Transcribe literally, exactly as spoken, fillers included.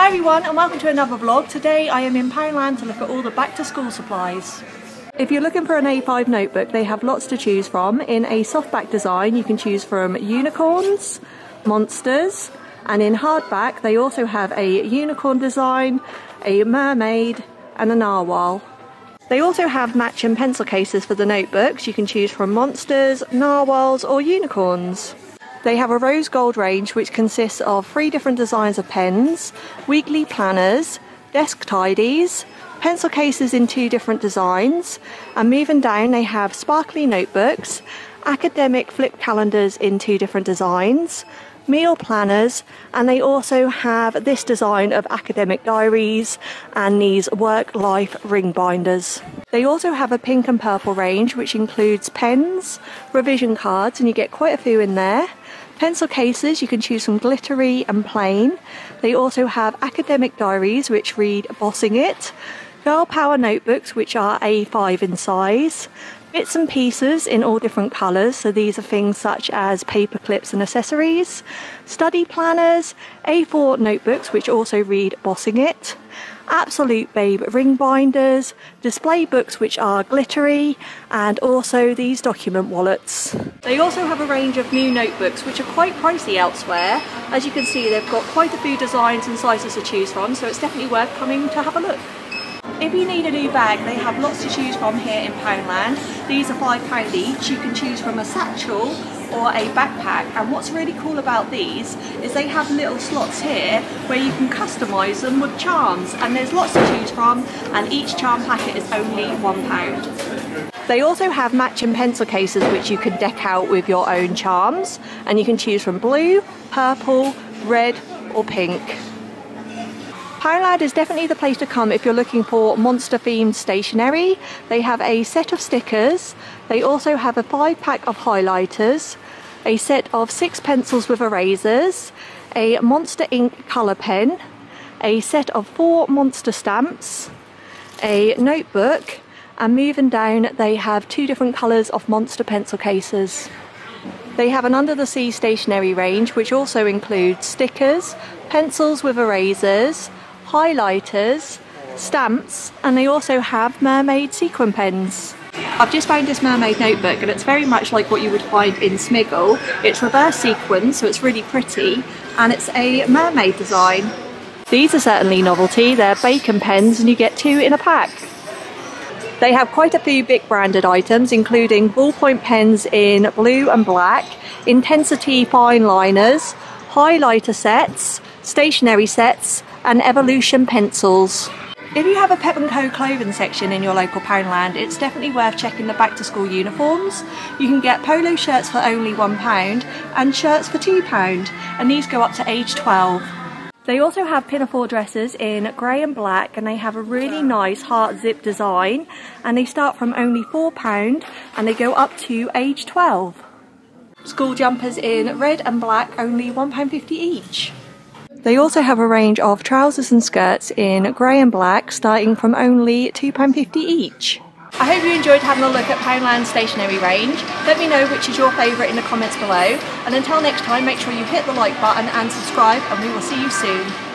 Hi everyone and welcome to another vlog. Today I am in Poundland to look at all the back to school supplies. If you're looking for an A five notebook, they have lots to choose from. In a softback design you can choose from unicorns, monsters, and in hardback they also have a unicorn design, a mermaid and a narwhal. They also have matching pencil cases for the notebooks. You can choose from monsters, narwhals or unicorns. They have a rose gold range which consists of three different designs of pens, weekly planners, desk tidies, pencil cases in two different designs, and moving down they have sparkly notebooks, academic flip calendars in two different designs, meal planners, and they also have this design of academic diaries and these work-life ring binders. They also have a pink and purple range which includes pens, revision cards, and you get quite a few in there. Pencil cases, you can choose from glittery and plain. They also have academic diaries which read Bossing It, Girl Power notebooks which are A five in size, bits and pieces in all different colours, so these are things such as paper clips and accessories, study planners, A four notebooks which also read Bossing It, Absolute Babe ring binders, display books which are glittery, and also these document wallets. They also have a range of new notebooks which are quite pricey elsewhere. As you can see, they've got quite a few designs and sizes to choose from, so it's definitely worth coming to have a look. If you need a new bag, they have lots to choose from here in Poundland. These are five pounds each. You can choose from a satchel or a backpack, and what's really cool about these is they have little slots here where you can customise them with charms, and there's lots to choose from, and each charm packet is only one pound. They also have matching pencil cases which you can deck out with your own charms, and you can choose from blue, purple, red or pink. Poundland is definitely the place to come if you're looking for monster themed stationery. They have a set of stickers, they also have a five pack of highlighters, a set of six pencils with erasers, a monster ink colour pen, a set of four monster stamps, a notebook, and moving down they have two different colours of monster pencil cases. They have an under the sea stationery range which also includes stickers, pencils with erasers, highlighters, stamps, and they also have mermaid sequin pens. I've just found this mermaid notebook and it's very much like what you would find in Smiggle. It's reverse sequin, so it's really pretty, and it's a mermaid design. These are certainly novelty. They're bacon pens and you get two in a pack. They have quite a few big branded items including ballpoint pens in blue and black, intensity fine liners, highlighter sets, stationery sets and evolution pencils. If you have a Pep and Co clothing section in your local Poundland, it's definitely worth checking the back to school uniforms. You can get polo shirts for only one pound and shirts for two pounds, and these go up to age twelve. They also have pinafore dresses in grey and black, and they have a really nice heart zip design, and they start from only four pounds and they go up to age twelve. School jumpers in red and black, only one pound fifty each. They also have a range of trousers and skirts in grey and black starting from only two pounds fifty each. I hope you enjoyed having a look at Poundland's stationery range. Let me know which is your favourite in the comments below, and until next time make sure you hit the like button and subscribe, and we will see you soon.